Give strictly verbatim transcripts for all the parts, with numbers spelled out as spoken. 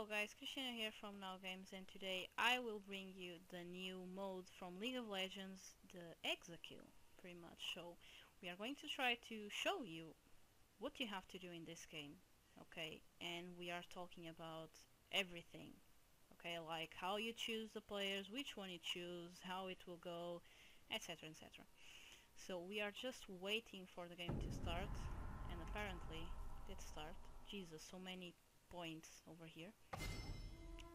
Hello guys, Cristiana here from Now Games, and today I will bring you the new mode from League of Legends, the HexaKill, pretty much. So we are going to try to show you what you have to do in this game, okay? And we are talking about everything, okay? Like how you choose the players, which one you choose, how it will go, etc, et cetera. So we are just waiting for the game to start, and apparently it did start. Jesus, so many points over here,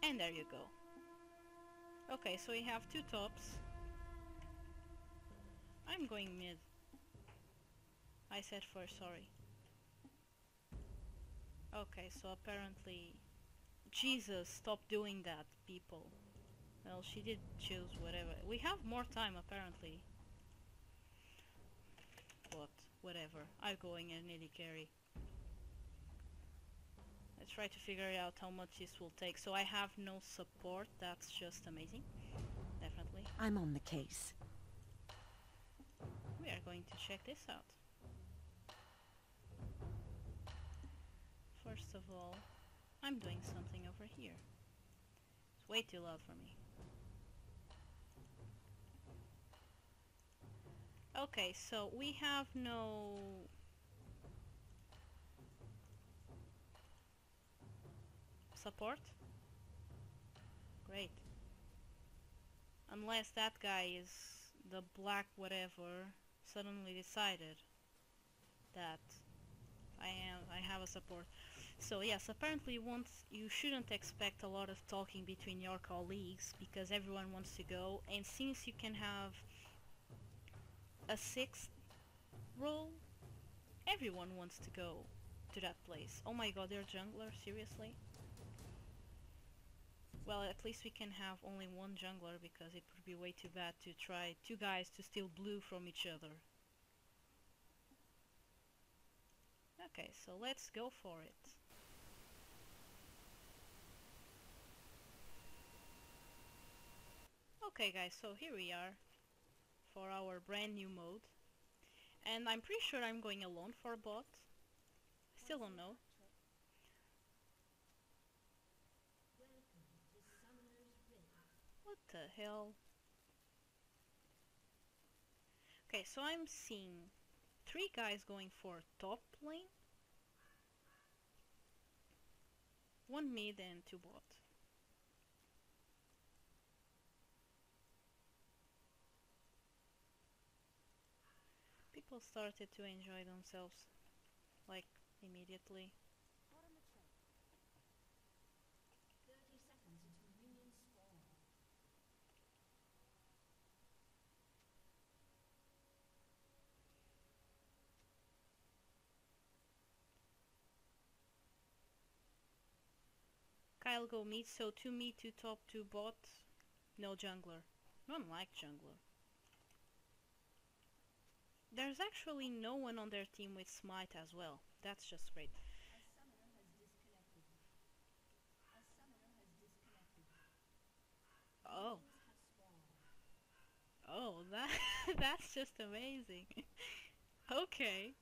and there you go. Okay, so we have two tops. I'm going mid. I said first, sorry. Okay, so apparently, Jesus, stop doing that, people. Well, she did choose whatever. We have more time apparently, but whatever. I'm going and needy carry. Let's try to figure out how much this will take. So I have no support. That's just amazing. Definitely. I'm on the case. We are going to check this out. First of all, I'm doing something over here. It's way too loud for me. Okay, so we have no... support? Great. Unless that guy is the black whatever suddenly decided that I am I have a support. So yes, apparently once you shouldn't expect a lot of talking between your colleagues because everyone wants to go, and since you can have a sixth role, everyone wants to go to that place. Oh my god, they're jungler, seriously? Well, at least we can have only one jungler, because it would be way too bad to try two guys to steal blue from each other. Okay, so let's go for it. Okay guys, so here we are for our brand new mode. And I'm pretty sure I'm going alone for a bot. I still don't know. What the hell? Okay, so I'm seeing three guys going for top lane, one mid and two bot. People started to enjoy themselves, like, immediately. I'll go mid, so two mid, two top, two bot, no jungler. No one likes jungler. There's actually no one on their team with smite as well. That's just great. A summoner has disconnected. A summoner has disconnected. Oh. Oh, that that's just amazing. Okay.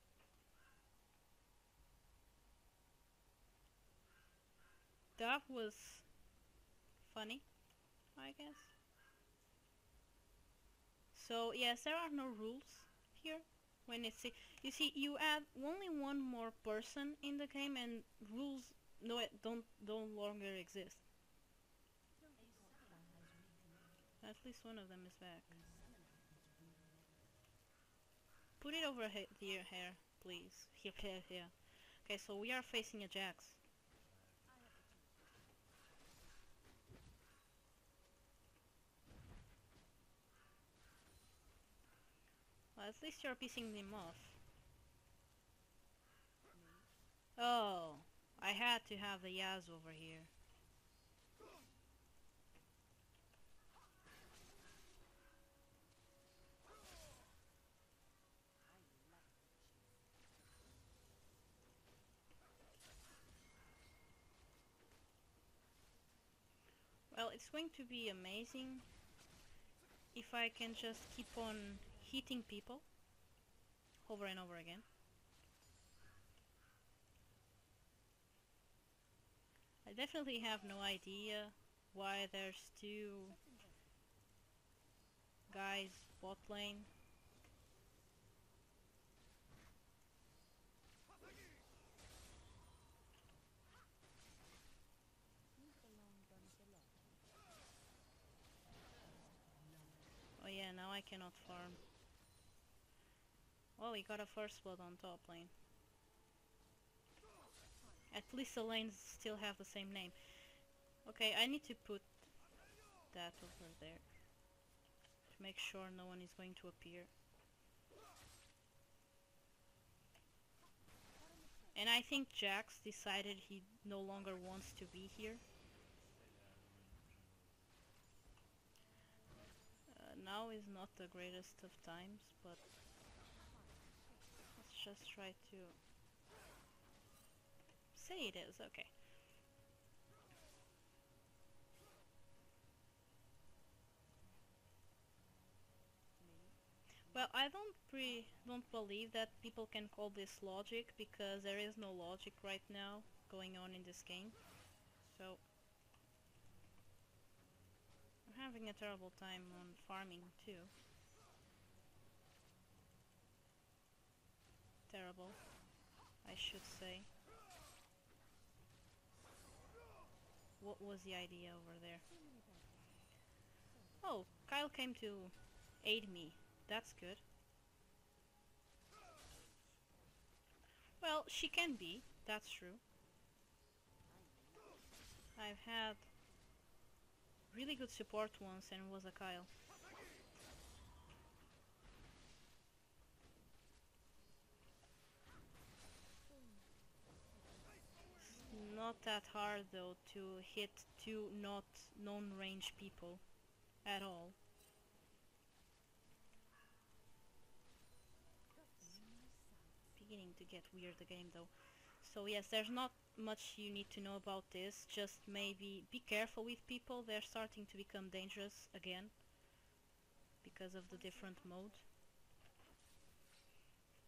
That was funny, I guess. So yes, there are no rules here. When it's you see, you add only one more person in the game, and rules no don't don't longer exist. At least one of them is back. Put it over he your hair, please. Here, here, here. Okay, so we are facing a Jax. Well, at least you're pissing them off. Oh, I had to have the Yasuo over here. Well, it's going to be amazing if I can just keep on hitting people over and over again. I I definitely have no idea why there's two guys bot lane. Oh yeah, now I cannot farm. Well, we got a first blood on top lane. At least the lanes still have the same name. Okay, I need to put that over there to make sure no one is going to appear. And I think Jax decided he no longer wants to be here. Uh, now is not the greatest of times, but let's just try to... say it is, okay. Well, I don't pre don't believe that people can call this logic, because there is no logic right now going on in this game. So I'm having a terrible time on farming too. Terrible, I should say. What was the idea over there? Oh, Kyle came to aid me. That's good. Well, she can be. That's true. I've had really good support once and was a Kyle. Not that hard though to hit two not non-range people at all. It's beginning to get weird, the game though. So yes, there's not much you need to know about this. Just maybe be careful with people. They're starting to become dangerous again because of the different mode.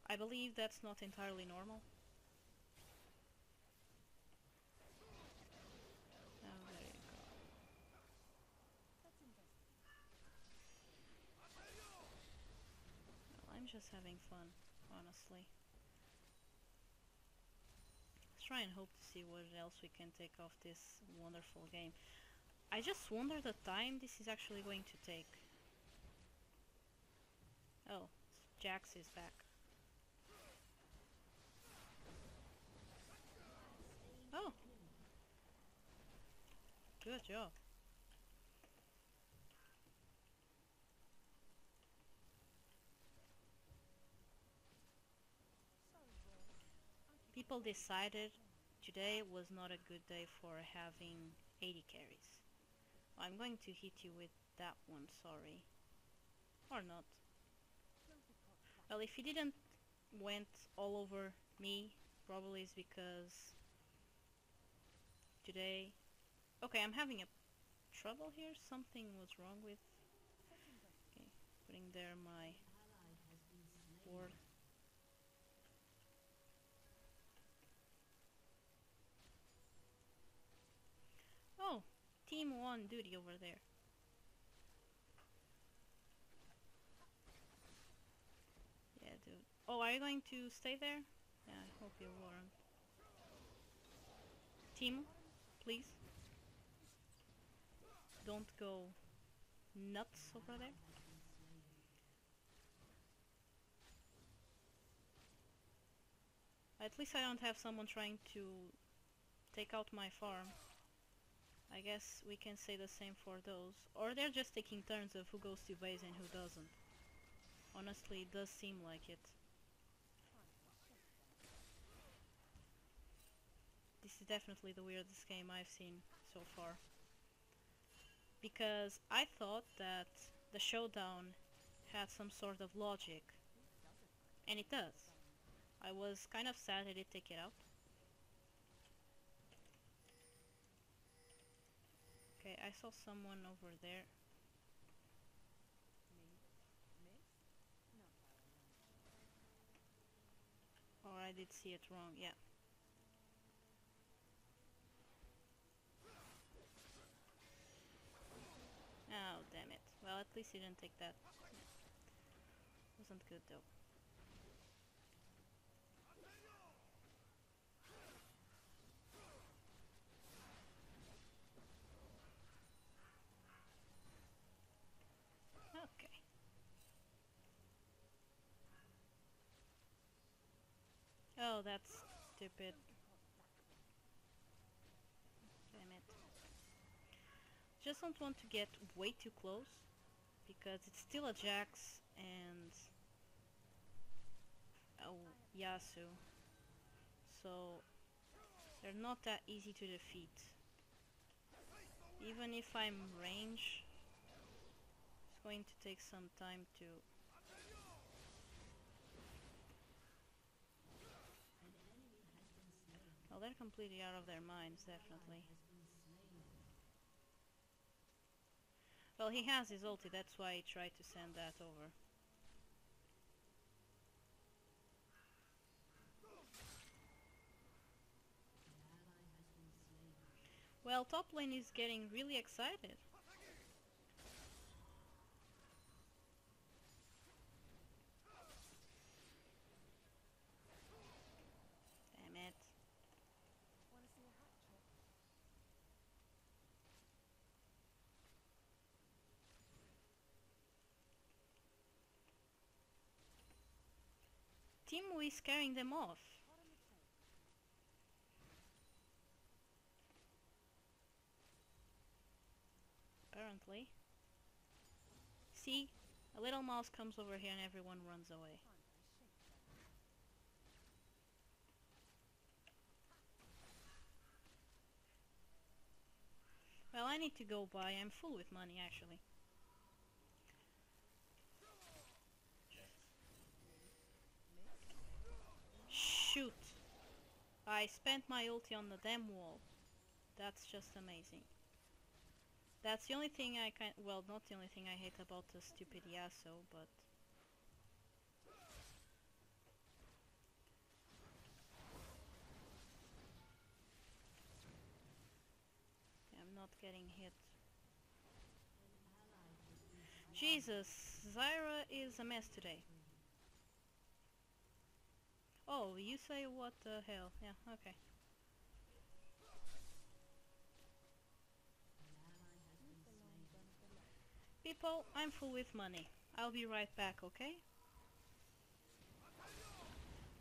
I believe that's not entirely normal. I'm just having fun, honestly. Let's try and hope to see what else we can take off this wonderful game. I just wonder the time this is actually going to take. Oh, Jax is back. Oh! Good job. People decided today was not a good day for having eighty carries. I'm going to hit you with that one, sorry. Or not. Well, if he didn't went all over me, probably is because today... Okay, I'm having a trouble here. Something was wrong with... Okay, putting there my board. Oh, Teemo on duty over there. Yeah, dude. Oh, are you going to stay there? Yeah, I hope you weren't. Teemo, please. Don't go nuts over there. At least I don't have someone trying to take out my farm. I guess we can say the same for those. Or they're just taking turns of who goes to base and who doesn't. Honestly, it does seem like it. This is definitely the weirdest game I've seen so far. Because I thought that the showdown had some sort of logic. And it does. I was kind of sad I did take it out. Okay, I saw someone over there. Or I did see it wrong, yeah. least you didn't take that. Wasn't good though. Okay. Oh, that's stupid. Damn it. Just don't want to get way too close, because it's still a Jax and oh, Yasuo, so they're not that easy to defeat. Even if I'm range, it's going to take some time to... Well, they're completely out of their minds, definitely. Well, he has his ulti, that's why he tried to send that over. Well, top lane is getting really excited. Damn it. Teemo is carrying them off. Apparently. See? A little mouse comes over here and everyone runs away. Well, I need to go buy. I'm full with money, actually. Shoot! I spent my ulti on the damn wall. That's just amazing. That's the only thing I can- well, not the only thing I hate about the stupid Yasuo, but... I'm not getting hit. Jesus, Zyra is a mess today. Oh, you say what the hell? Yeah, okay. People, I'm full with money. I'll be right back, okay?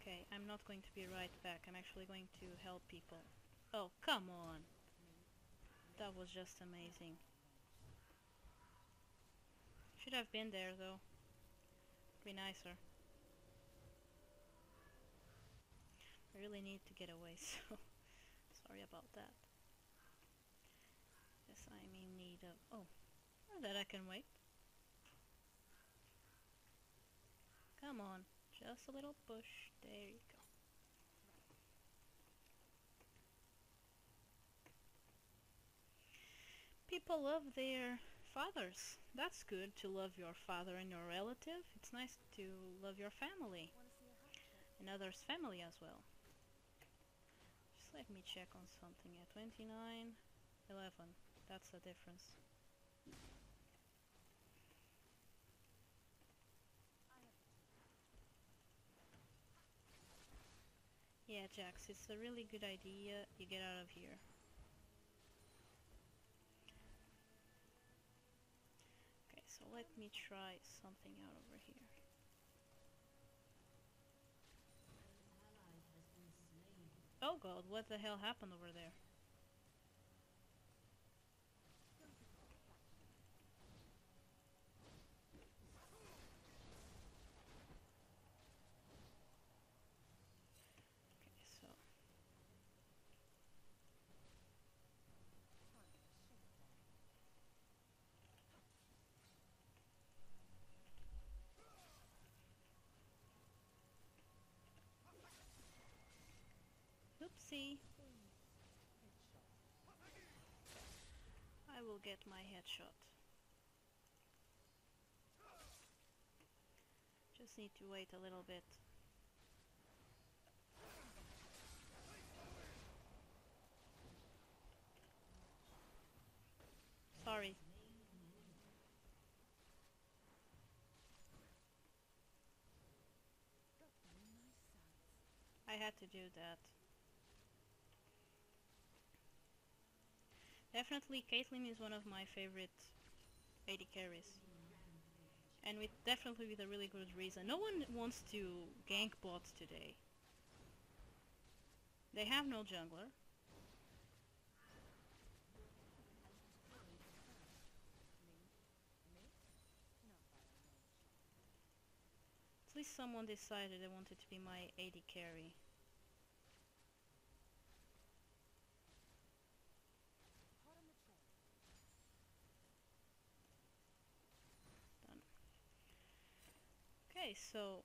Okay, I'm not going to be right back. I'm actually going to help people. Oh, come on! That was just amazing. Should have been there, though. Be nicer. I really need to get away, so... Sorry about that. Guess I'm in need of... Oh! That I can wait. Come on, just a little push. There you go. People love their fathers. That's good to love your father and your relative. It's nice to love your family and others' family as well. Just let me check on something. At twenty-nine, eleven. That's the difference. Yeah, Jax, it's a really good idea you get out of here. Okay, so let me try something out over here. Oh god, what the hell happened over there? Oopsie. I will get my headshot. Just need to wait a little bit. Sorry. I had to do that. Definitely Caitlyn is one of my favorite A D carries. And with definitely with a really good reason. No one wants to gank bots today. They have no jungler. At least someone decided they wanted to be my A D carry. Done. Okay, so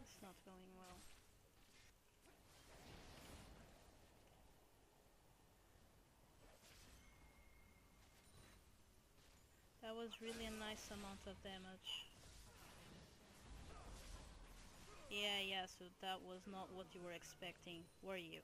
it's not going well. That was really a nice amount of damage. Yeah, yeah, so that was not what you were expecting, were you?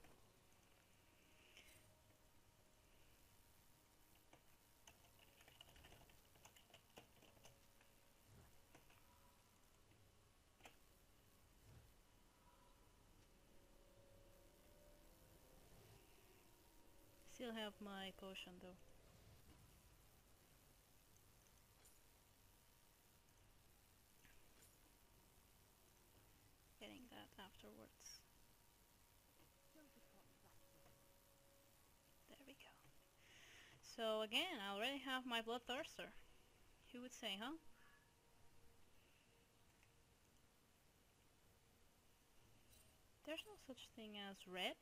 Still have my potion though. Getting that afterwards. There we go. So again, I already have my Bloodthirster. Who would say, huh? There's no such thing as red.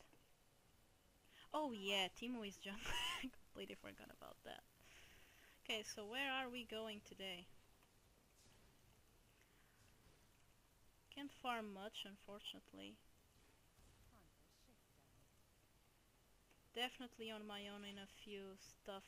Oh yeah, Teemo is jungle. I completely forgot about that. Okay, so where are we going today? Can't farm much, unfortunately. Definitely on my own in a few stuff.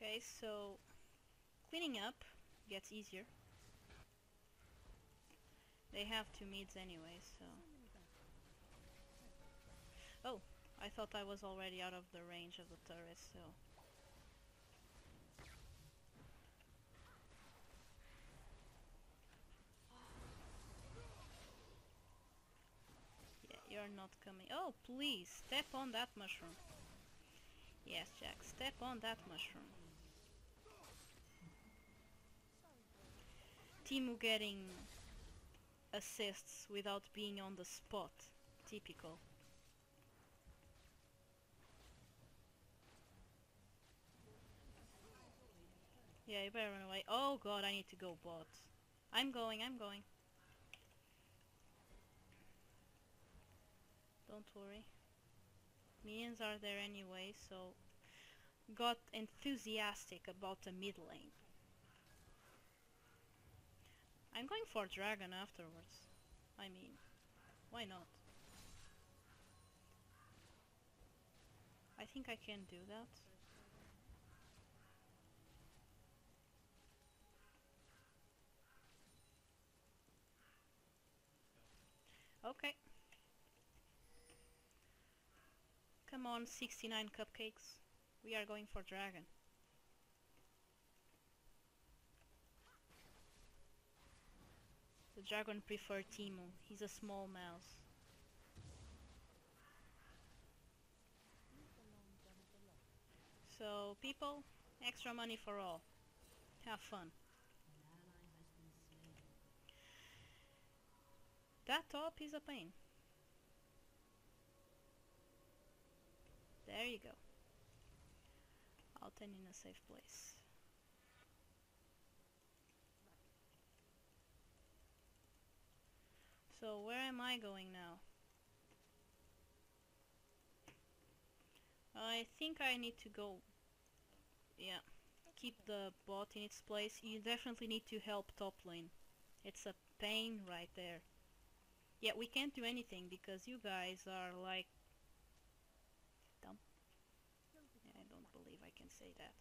Okay, so cleaning up gets easier. They have two mids anyway, so... Oh, I thought I was already out of the range of the turret, so... Yeah, you're not coming. Oh, please, step on that mushroom. Yes, Jax, step on that mushroom. Teemo getting assists without being on the spot. Typical. Yeah, you better run away. Oh god, I need to go bot. I'm going, I'm going. Don't worry. Minions are there anyway, so... Got enthusiastic about the mid lane. I'm going for dragon afterwards. I mean, why not? I think I can do that. Okay. Come on, sixty-nine cupcakes. We are going for dragon. The dragon prefers Teemo. He's a small mouse. So, people, extra money for all. Have fun. That top is a pain. There you go. I'll turn in a safe place. So where am I going now? I think I need to go... Yeah. Keep the bot in its place. You definitely need to help top lane. It's a pain right there. Yeah, we can't do anything because you guys are like... dumb. Yeah, I don't believe I can say that.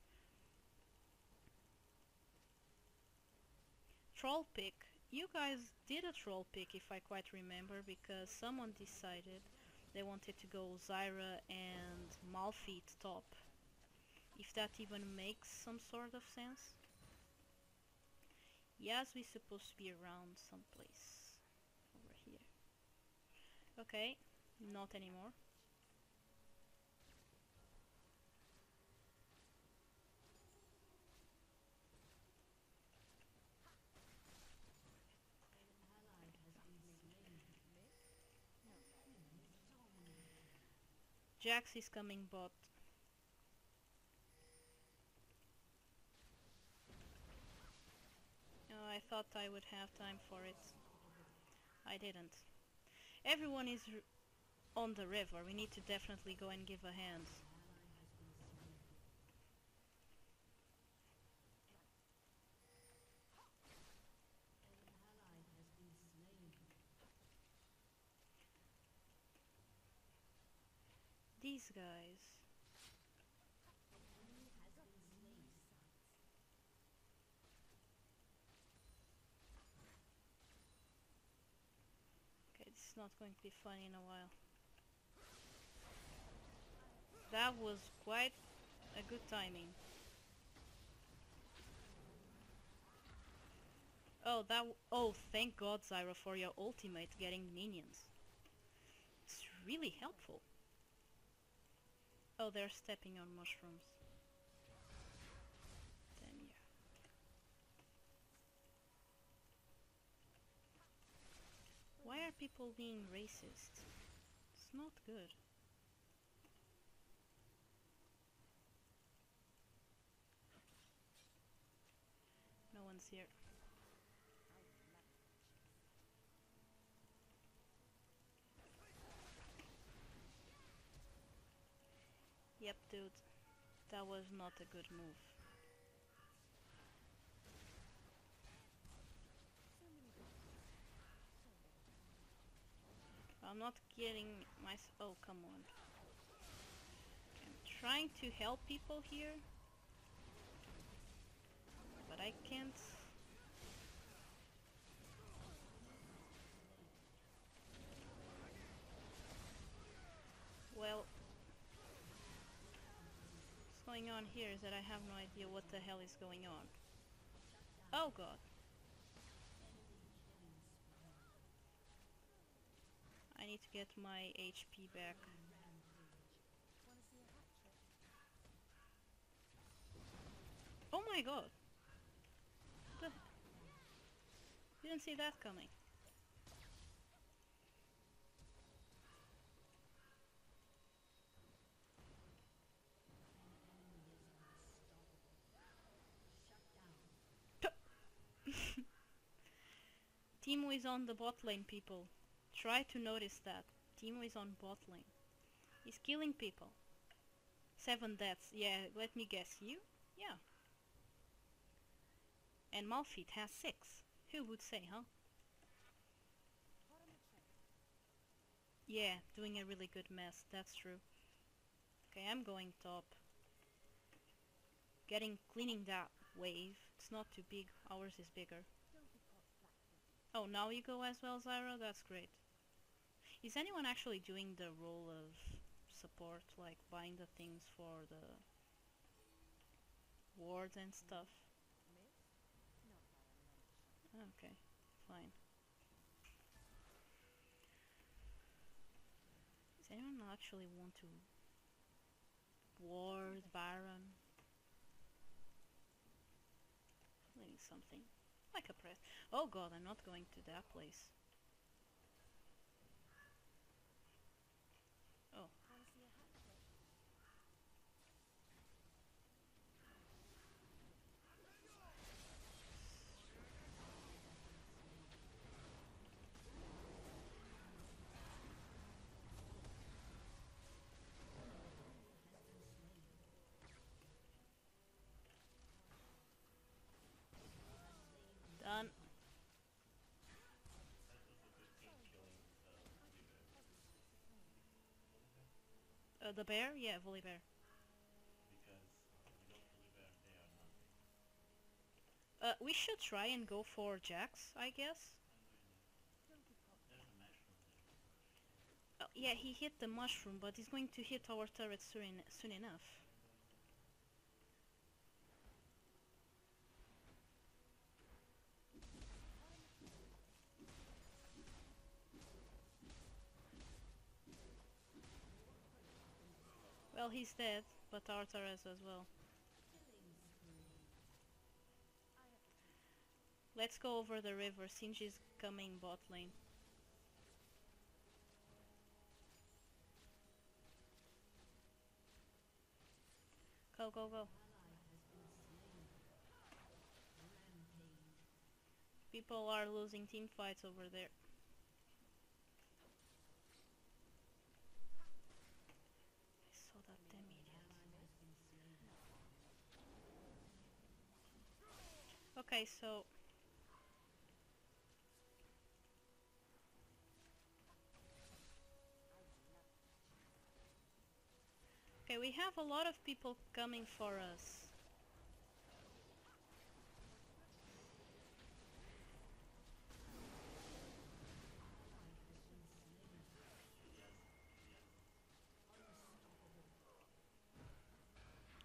Troll pick you guys did a troll pick, if I quite remember, because someone decided they wanted to go Zyra and Malphite top. If that even makes some sort of sense. Yes, we're supposed to be around someplace. Over here. Okay, not anymore. Jax is coming bot. Oh, I thought I would have time for it. I didn't. Everyone is r on the river. We need to definitely go and give a hand. These guys. Okay, this is not going to be fun in a while. That was quite a good timing. Oh, that w oh, thank God, Zyra, for your ultimate getting minions. It's really helpful. Oh, they're stepping on mushrooms. Damn you. Why are people being racist? It's not good. No one's here. Yep, dude, that was not a good move. I'm not getting my... oh, come on. I'm trying to help people here, but I can't. Well, what's going on here is that I have no idea what the hell is going on. Oh god. I need to get my H P back. Oh my god. The didn't see that coming. Teemo is on the bot lane, people. Try to notice that. Teemo is on bot lane. He's killing people. Seven deaths. Yeah, let me guess. You? Yeah. And Malphite has six. Who would say, huh? Yeah, doing a really good mess. That's true. Okay, I'm going top. Getting cleaning that wave. It's not too big. Ours is bigger. Oh, now you go as well, Zyra? That's great. Is anyone actually doing the role of support, like buying the things for the wards and stuff? Okay, fine. Does anyone actually want to ward Baron? Leaving something. Like a press. Oh god, I'm not going to that place. Oh. Done. Uh, the bear? Yeah, Volibear. Because you don't Volibear, they are nothing. Uh, we should try and go for Jax, I guess. Oh, yeah, he hit the mushroom, but he's going to hit our turret soon, soon enough. Well, he's dead, but our turret as well. Let's go over the river. Singe is coming bot lane. Go, go, go. People are losing team fights over there. I saw that damn idiot. Okay, so... Okay, we have a lot of people coming for us.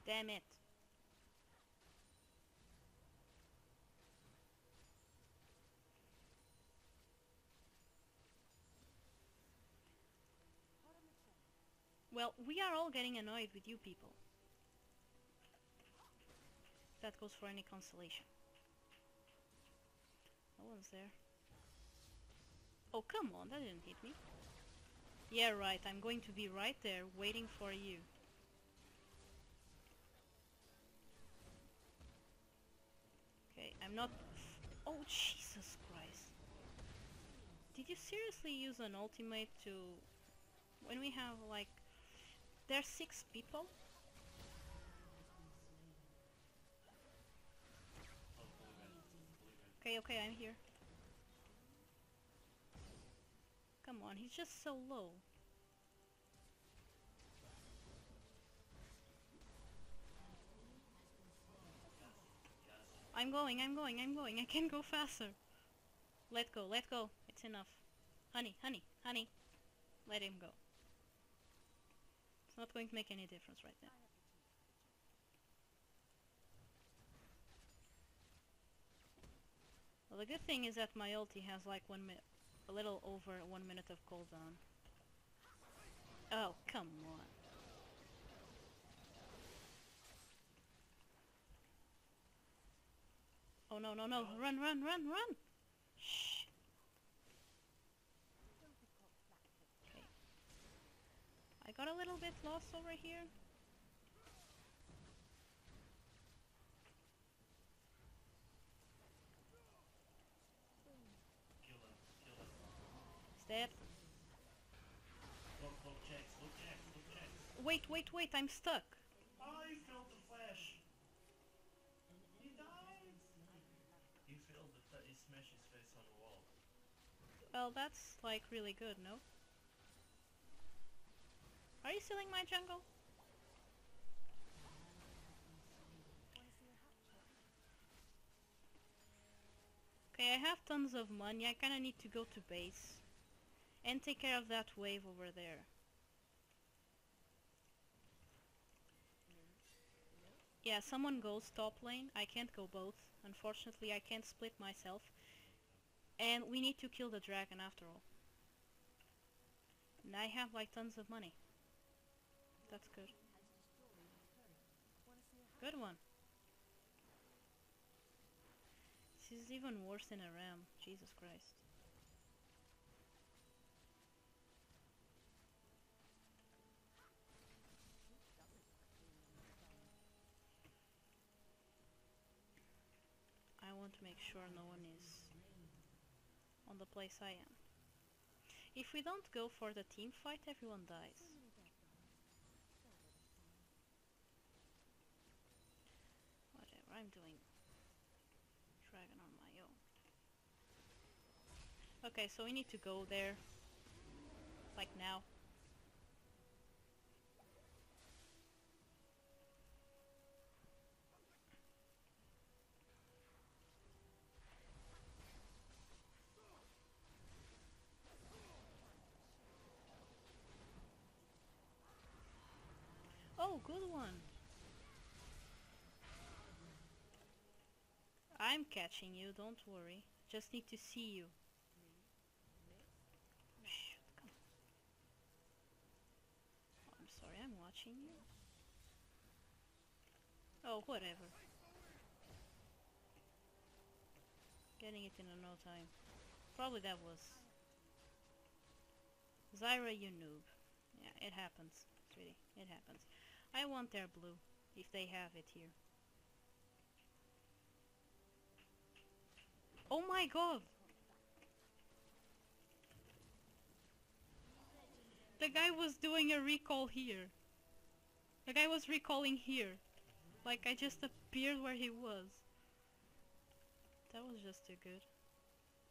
Damn it. Well, we are all getting annoyed with you people. That goes for any consolation. No one's there. Oh, come on, that didn't hit me. Yeah, right, I'm going to be right there, waiting for you. Okay, I'm not... Oh, Jesus Christ. Did you seriously use an ultimate to... When we have, like... There's six people. Okay, okay, I'm here. Come on, he's just so low. I'm going, I'm going, I'm going. I can go faster. Let go, let go. It's enough. Honey, honey, honey. Let him go. Not going to make any difference right now. Well, the good thing is that my ulti has like one minute, a little over one minute of cooldown. Oh, come on. Oh no, no, no, run, run, run, run! Shh. I got a little bit lost over here. Kill him, kill him. Step. Look, look, Jax, look, Jax, look, Jax. Wait, wait, wait, I'm stuck. I failed the flash. He died. He failed the flash, he smashed his face on the wall. Well, that's like really good, no? Are you stealing my jungle? Okay, I have tons of money. I kinda need to go to base and take care of that wave over there. Yeah, someone goes top lane. I can't go both. Unfortunately, I can't split myself. And we need to kill the dragon after all. And I have like tons of money. That's good. Good one. This is even worse than a ram. Jesus Christ. I want to make sure no one is on the place I am. If we don't go for the team fight, everyone dies. I'm doing dragon on my own. Okay, so we need to go there. Like now. go, good one. I'm catching you, don't worry. Just need to see you. Come. Oh, I'm sorry, I'm watching you. Oh, whatever. Getting it in no time. Probably that was... Zyra, you noob. Yeah, it happens. Really, it happens. I want their blue, if they have it here. Oh my god! The guy was doing a recall here. The guy was recalling here. Like, I just appeared where he was. That was just too good.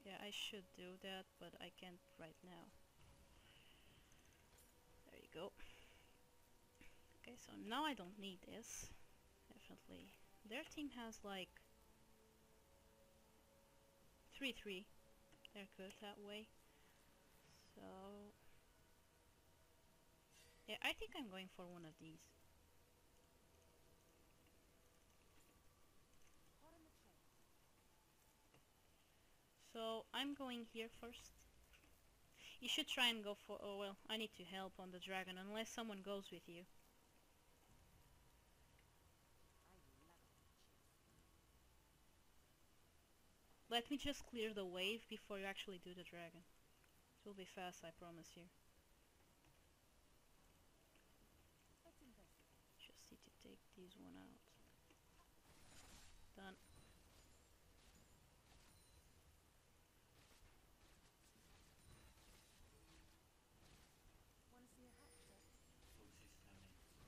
Yeah, I should do that, but I can't right now. There you go. Okay, so now I don't need this. Definitely. Their team has like... three three. They're good that way. So... yeah, I think I'm going for one of these. So, I'm going here first. You should try and go for... oh well, I need to help on the dragon, unless someone goes with you. Let me just clear the wave before you actually do the dragon. It will be fast, I promise you. Just need to take this one out. Done.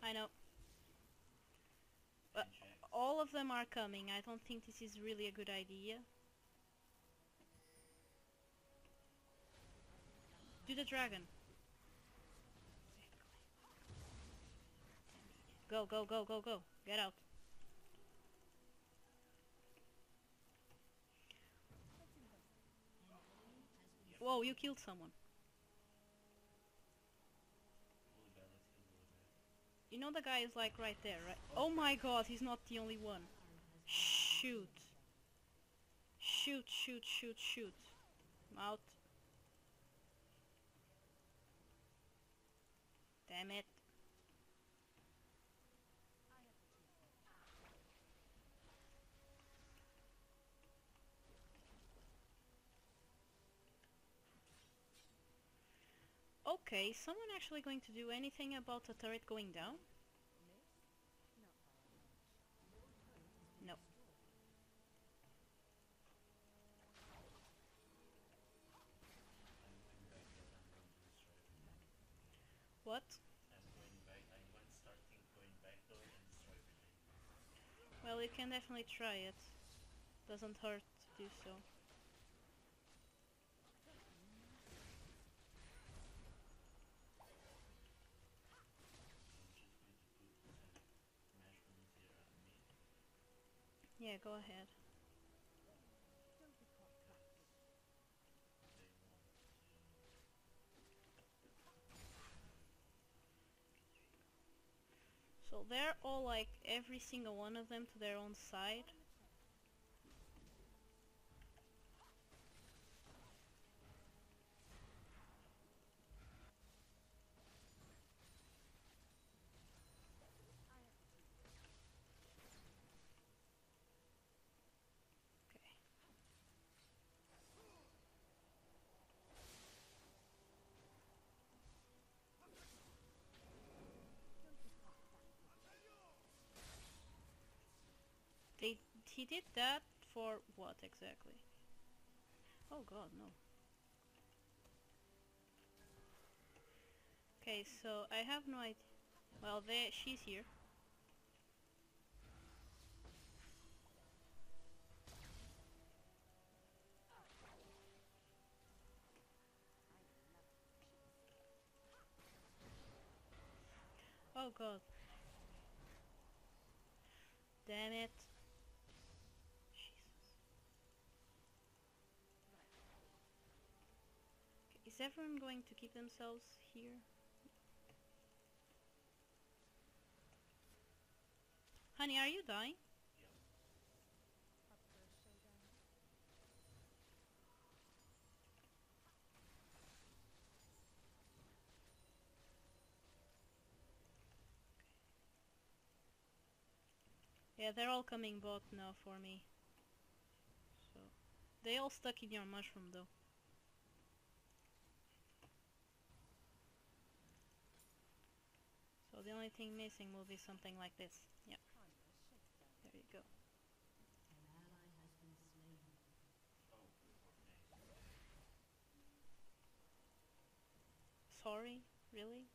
I know. But all of them are coming. I don't think this is really a good idea. Do the dragon. Go, go, go, go, go. Get out. Whoa, you killed someone. You know the guy is like right there, right? Oh my god, he's not the only one. Shoot. Shoot, shoot, shoot, shoot. I'm out. Damn it. Okay, someone actually going to do anything about the turret going down? No. What? Well, you can definitely try it. Doesn't hurt to do so. Yeah, go ahead. So they're all like, every single one of them to their own side. They, he did that for what exactly? Oh god, no. Okay, so I have no idea. Well, there, she's here. Oh god. Damn it. Is everyone going to keep themselves here? Honey, are you dying? Yeah, they're all coming bot now for me. So they all stuck in your mushroom though. So the only thing missing will be something like this. Yep. There you go. Sorry, really?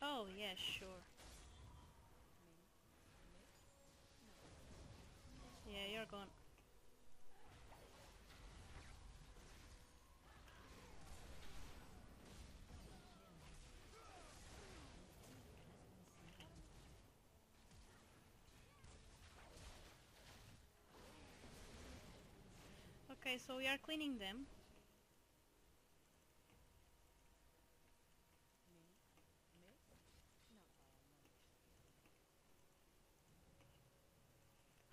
Oh, yeah, sure. Yeah, you're gone. Okay, so we are cleaning them.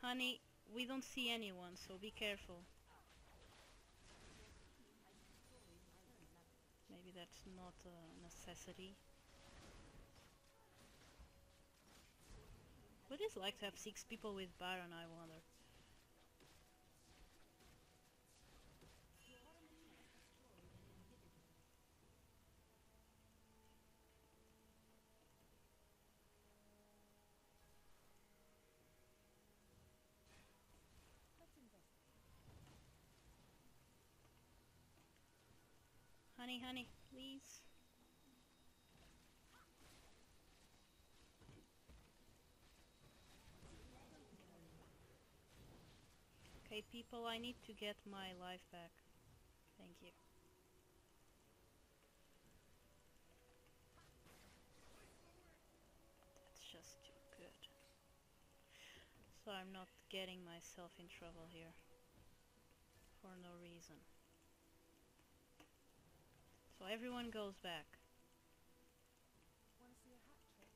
Honey, we don't see anyone, so be careful. Maybe that's not a necessity. What is it like to have six people with Baron, I wonder? Honey, honey, please. Okay, people, I need to get my life back. Thank you. That's just too good. So I'm not getting myself in trouble here. For no reason. So everyone goes back. Wanna see a hat trick?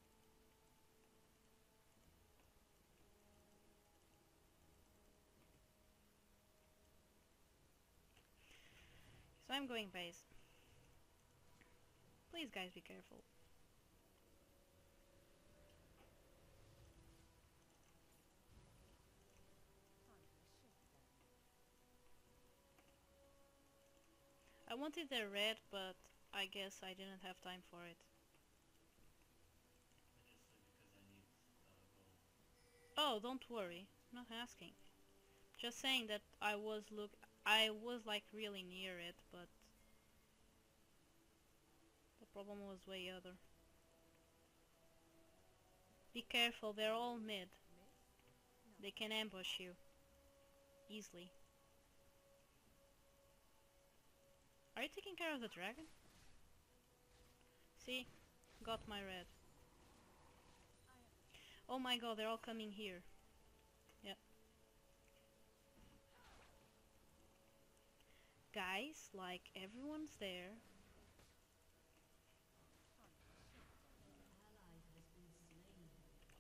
So I'm going base. Please guys, be careful. I wanted the red, but I guess I didn't have time for it. I just did because I need, uh, gold. Oh, don't worry. I'm not asking. Just saying that I was look. I was like really near it, but the problem was way other. Be careful. They're all mid. They can ambush you easily. Are you taking care of the dragon? See? Got my red. Oh my god, they're all coming here. Yeah. Guys, like, everyone's there.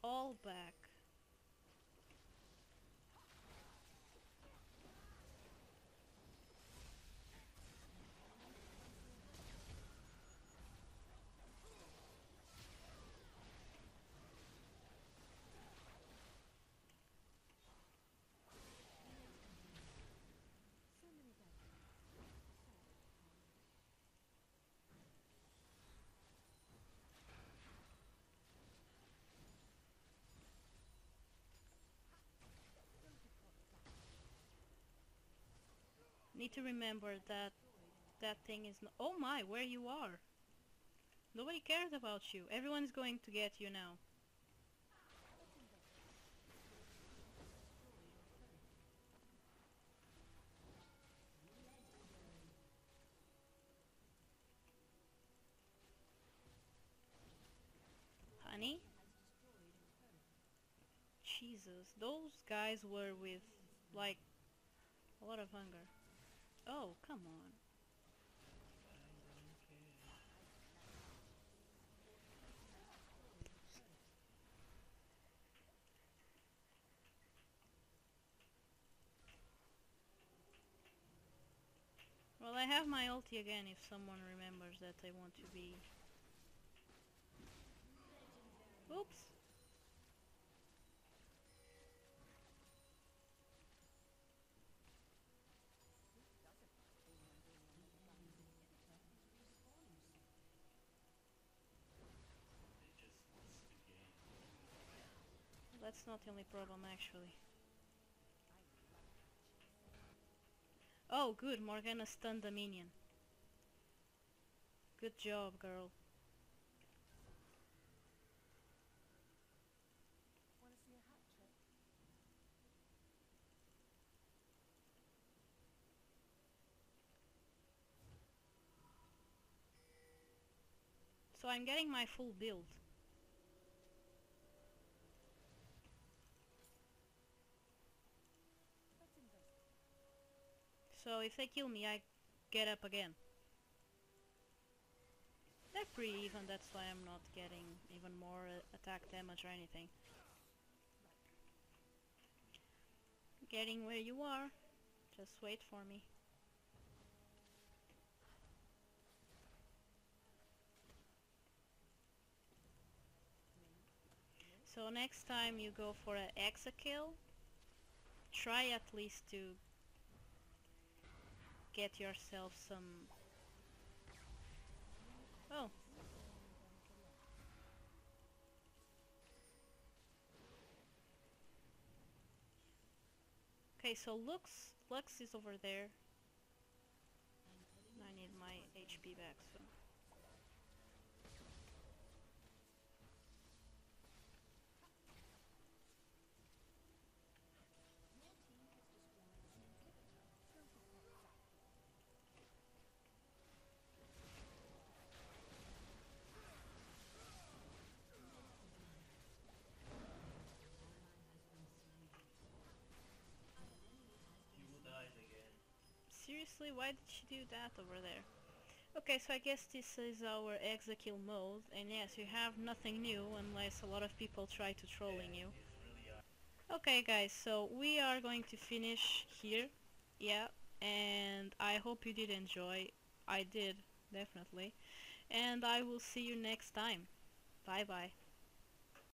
All back. Need to remember that that thing is no- oh my, where you are! Nobody cares about you. Everyone is going to get you now. Honey? Jesus, those guys were with, like, A lot of hunger. Oh, come on. Well, I have my ulti again if someone remembers that I want to be... Oops! That's not the only problem, actually. Oh, good, Morgana stunned the minion. Good job, girl. Wanna see a hat trick? So I'm getting my full build. So if they kill me, I get up again. They're pretty even, that's why I'm not getting even more uh, attack damage or anything. Getting where you are. Just wait for me. So next time you go for a HexaKill, try at least to get yourself some... Oh! Okay, so Lux, Lux is over there. I need my H P back soon. Seriously, why did she do that over there? Okay, so I guess this is our HexaKill mode, and yes, you have nothing new unless a lot of people try to trolling you. Okay guys, so we are going to finish here, yeah, and I hope you did enjoy. I did, definitely, and I will see you next time. Bye bye.